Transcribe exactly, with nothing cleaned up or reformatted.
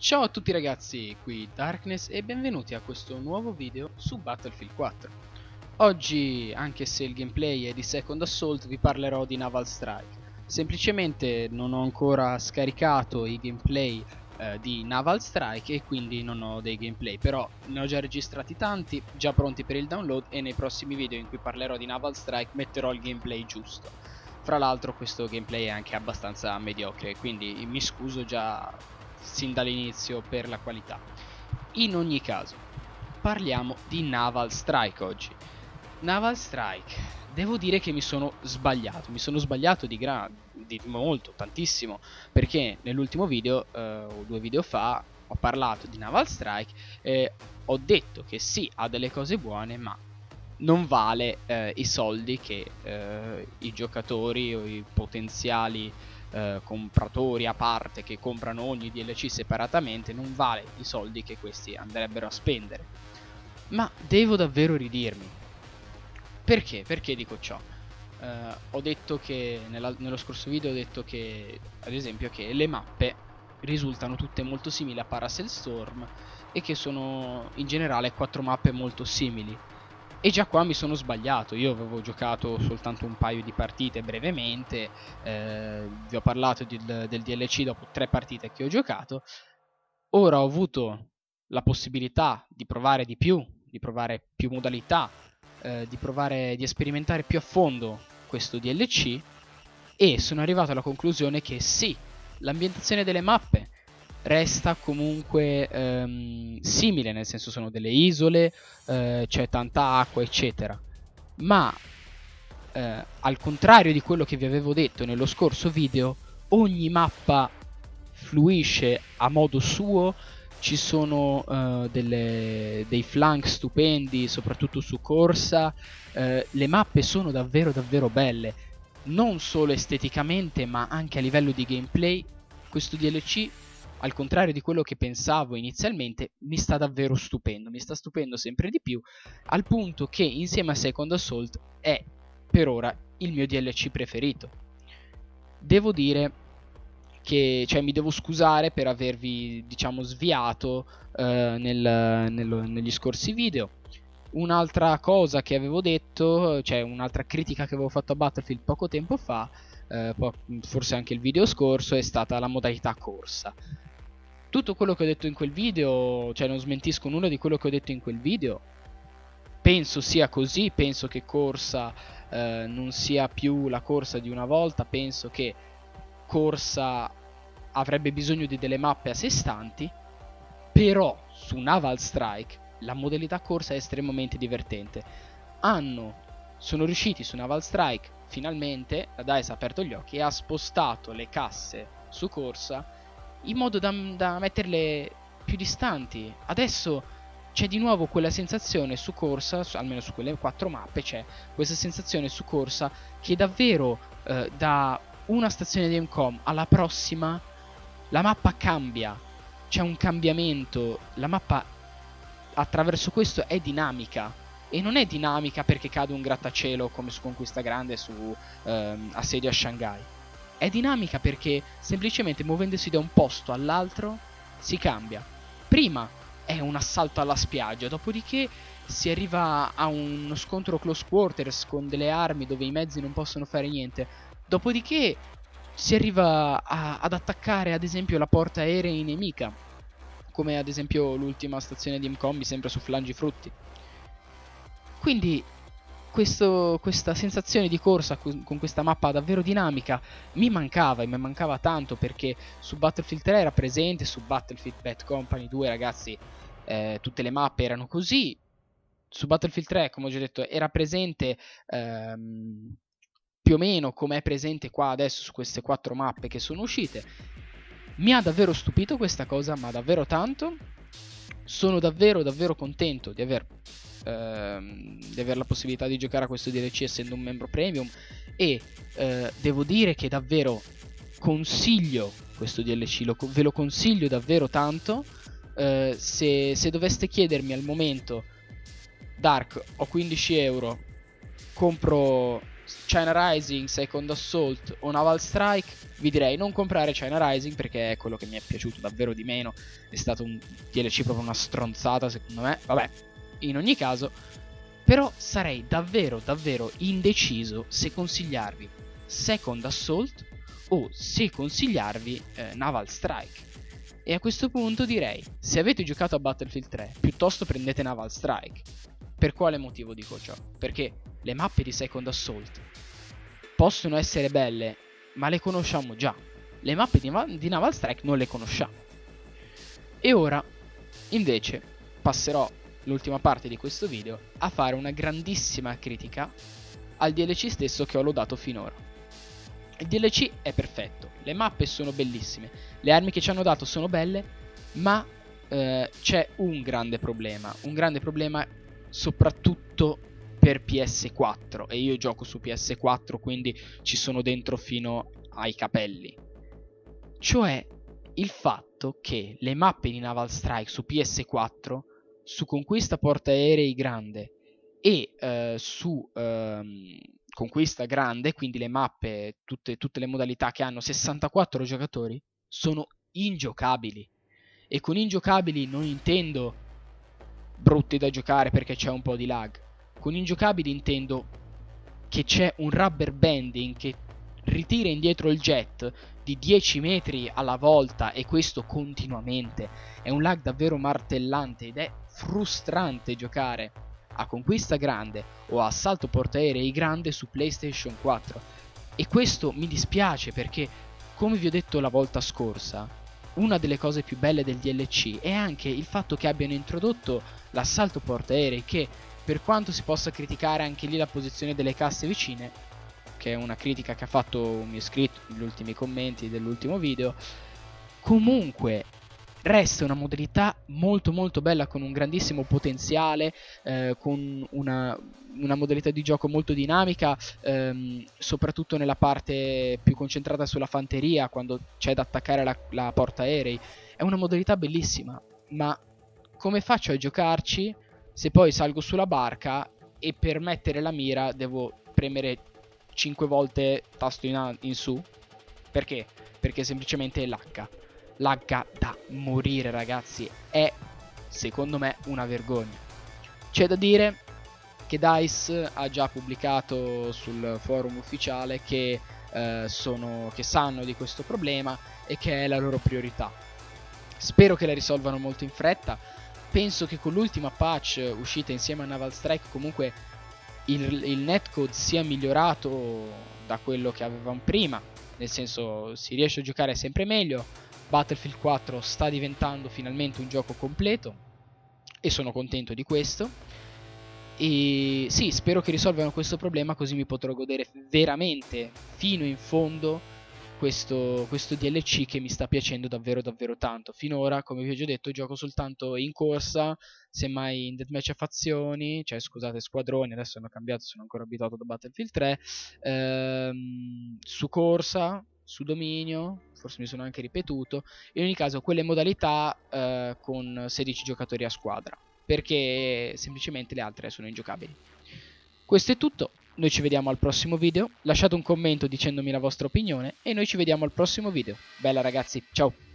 Ciao a tutti ragazzi, qui Darkness e benvenuti a questo nuovo video su Battlefield quattro. Oggi, anche se il gameplay è di Second Assault, vi parlerò di Naval Strike. Semplicemente non ho ancora scaricato i gameplay eh, di Naval Strike e quindi non ho dei gameplay, però ne ho già registrati tanti, già pronti per il download, e nei prossimi video in cui parlerò di Naval Strike metterò il gameplay giusto. Fra l'altro questo gameplay è anche abbastanza mediocre, quindi mi scuso già sin dall'inizio per la qualità. In ogni caso, parliamo di Naval Strike oggi. Naval Strike, devo dire che mi sono sbagliato, mi sono sbagliato di, di molto, tantissimo, perché nell'ultimo video, eh, o due video fa, ho parlato di Naval Strike e ho detto che sì, ha delle cose buone, ma non vale eh, i soldi che eh, i giocatori o i potenziali Uh, compratori a parte che comprano ogni D L C separatamente, non vale i soldi che questi andrebbero a spendere. Ma devo davvero ridirmi. Perché? Perché dico ciò? Uh, ho detto che nella, nello scorso video ho detto che, ad esempio, che le mappe risultano tutte molto simili a Paracel Storm e che sono in generale quattro mappe molto simili. E già qua mi sono sbagliato, io avevo giocato soltanto un paio di partite brevemente, eh, vi ho parlato di, del D L C dopo tre partite che ho giocato. Ora ho avuto la possibilità di provare di più, di provare più modalità, eh, di provare di sperimentare più a fondo questo D L C e sono arrivato alla conclusione che sì, l'ambientazione delle mappe resta comunque ehm, simile, nel senso sono delle isole, eh, c'è tanta acqua eccetera, ma eh, al contrario di quello che vi avevo detto nello scorso video, ogni mappa fluisce a modo suo, ci sono eh, delle, dei flank stupendi soprattutto su corsa, eh, le mappe sono davvero davvero belle, non solo esteticamente ma anche a livello di gameplay. Questo D L C, al contrario di quello che pensavo inizialmente, mi sta davvero stupendo, mi sta stupendo sempre di più, al punto che insieme a Second Assault è per ora il mio D L C preferito. Devo dire che, cioè, mi devo scusare per avervi, diciamo, sviato eh, nel, nel, negli scorsi video. Un'altra cosa che avevo detto, cioè un'altra critica che avevo fatto a Battlefield poco tempo fa, eh, forse anche il video scorso, è stata la modalità corsa. Tutto quello che ho detto in quel video, cioè non smentisco nulla di quello che ho detto in quel video, penso sia così, penso che corsa eh, non sia più la corsa di una volta, penso che corsa avrebbe bisogno di delle mappe a sé stanti, però su Naval Strike la modalità corsa è estremamente divertente. Hanno, sono riusciti su Naval Strike, finalmente la DICE ha aperto gli occhi e ha spostato le casse su corsa in modo da, da metterle più distanti. Adesso c'è di nuovo quella sensazione su corsa, almeno su quelle quattro mappe c'è questa sensazione su corsa che davvero eh, da una stazione di M COM alla prossima la mappa cambia, c'è un cambiamento, la mappa attraverso questo è dinamica, e non è dinamica perché cade un grattacielo come su Conquista Grande, su ehm, Assedio a Shanghai. È dinamica perché semplicemente muovendosi da un posto all'altro si cambia. Prima è un assalto alla spiaggia, dopodiché si arriva a uno scontro close quarters con delle armi dove i mezzi non possono fare niente, dopodiché si arriva a, ad attaccare ad esempio la porta aerea nemica, come ad esempio l'ultima stazione di M COM, sempre su Flangifrutti. Quindi Questo, questa sensazione di corsa con questa mappa davvero dinamica mi mancava, e mi mancava tanto, perché su Battlefield tre era presente, su Battlefield Bad Company due ragazzi eh, tutte le mappe erano così, su Battlefield tre come ho già detto era presente ehm, più o meno come è presente qua adesso su queste quattro mappe che sono uscite. Mi ha davvero stupito questa cosa, ma davvero tanto, sono davvero davvero contento di aver di avere la possibilità di giocare a questo D L C essendo un membro premium, e eh, devo dire che davvero consiglio questo D L C, lo, ve lo consiglio davvero tanto. eh, se, se doveste chiedermi al momento Dark, ho quindici euro, compro China Rising, Second Assault o Naval Strike, vi direi non comprare China Rising perché è quello che mi è piaciuto davvero di meno. È stato un D L C proprio una stronzata secondo me. Vabbè, in ogni caso, però sarei davvero davvero indeciso se consigliarvi Second Assault o se consigliarvi eh, Naval Strike. E a questo punto direi, se avete giocato a Battlefield tre, piuttosto prendete Naval Strike. Per quale motivo dico ciò? Perché le mappe di Second Assault possono essere belle, ma le conosciamo già. Le mappe di, di Naval Strike non le conosciamo. E ora, invece, passerò l'ultima parte di questo video a fare una grandissima critica al D L C stesso che ho lodato finora. Il D L C è perfetto, le mappe sono bellissime, le armi che ci hanno dato sono belle, ma eh, c'è un grande problema, un grande problema soprattutto per P S quattro, e io gioco su P S quattro, quindi ci sono dentro fino ai capelli, cioè il fatto che le mappe di Naval Strike su P S quattro, su Conquista Portaerei Grande e eh, su ehm, Conquista Grande, quindi le mappe, tutte, tutte le modalità che hanno sessantaquattro giocatori, sono ingiocabili. E con ingiocabili non intendo brutti da giocare perché c'è un po' di lag. Con ingiocabili intendo che c'è un rubber banding che ritira indietro il jet di dieci metri alla volta, e questo continuamente. È un lag davvero martellante ed è frustrante giocare a Conquista Grande o a Assalto Portaerei Grande su PlayStation quattro. E questo mi dispiace perché, come vi ho detto la volta scorsa, una delle cose più belle del D L C è anche il fatto che abbiano introdotto l'assalto portaerei, che per quanto si possa criticare anche lì la posizione delle casse vicine, che è una critica che ha fatto un mio iscritto negli ultimi commenti dell'ultimo video, comunque resta una modalità molto molto bella, con un grandissimo potenziale, eh, con una, una modalità di gioco molto dinamica, ehm, soprattutto nella parte più concentrata sulla fanteria, quando c'è da attaccare la, la portaerei. È una modalità bellissima, ma come faccio a giocarci se poi salgo sulla barca e per mettere la mira devo premere cinque volte tasto in, in su? Perché? Perché semplicemente lacca. Lagga da morire, ragazzi, è secondo me una vergogna. C'è da dire che DICE ha già pubblicato sul forum ufficiale che, eh, sono, che sanno di questo problema e che è la loro priorità. Spero che la risolvano molto in fretta. Penso che con l'ultima patch uscita insieme a Naval Strike comunque il, il netcode sia migliorato da quello che avevamo prima, nel senso si riesce a giocare sempre meglio. Battlefield quattro sta diventando finalmente un gioco completo e sono contento di questo, e sì, spero che risolvano questo problema così mi potrò godere veramente fino in fondo questo, questo D L C che mi sta piacendo davvero davvero tanto. Finora, come vi ho già detto, gioco soltanto in corsa, semmai in deathmatch a fazioni, cioè scusate squadroni, adesso hanno cambiato, sono ancora abituato da Battlefield tre, ehm, su corsa, su dominio, forse mi sono anche ripetuto, in ogni caso quelle modalità eh, con sedici giocatori a squadra, perché semplicemente le altre sono ingiocabili. Questo è tutto, noi ci vediamo al prossimo video, lasciate un commento dicendomi la vostra opinione e noi ci vediamo al prossimo video. Bella ragazzi, ciao!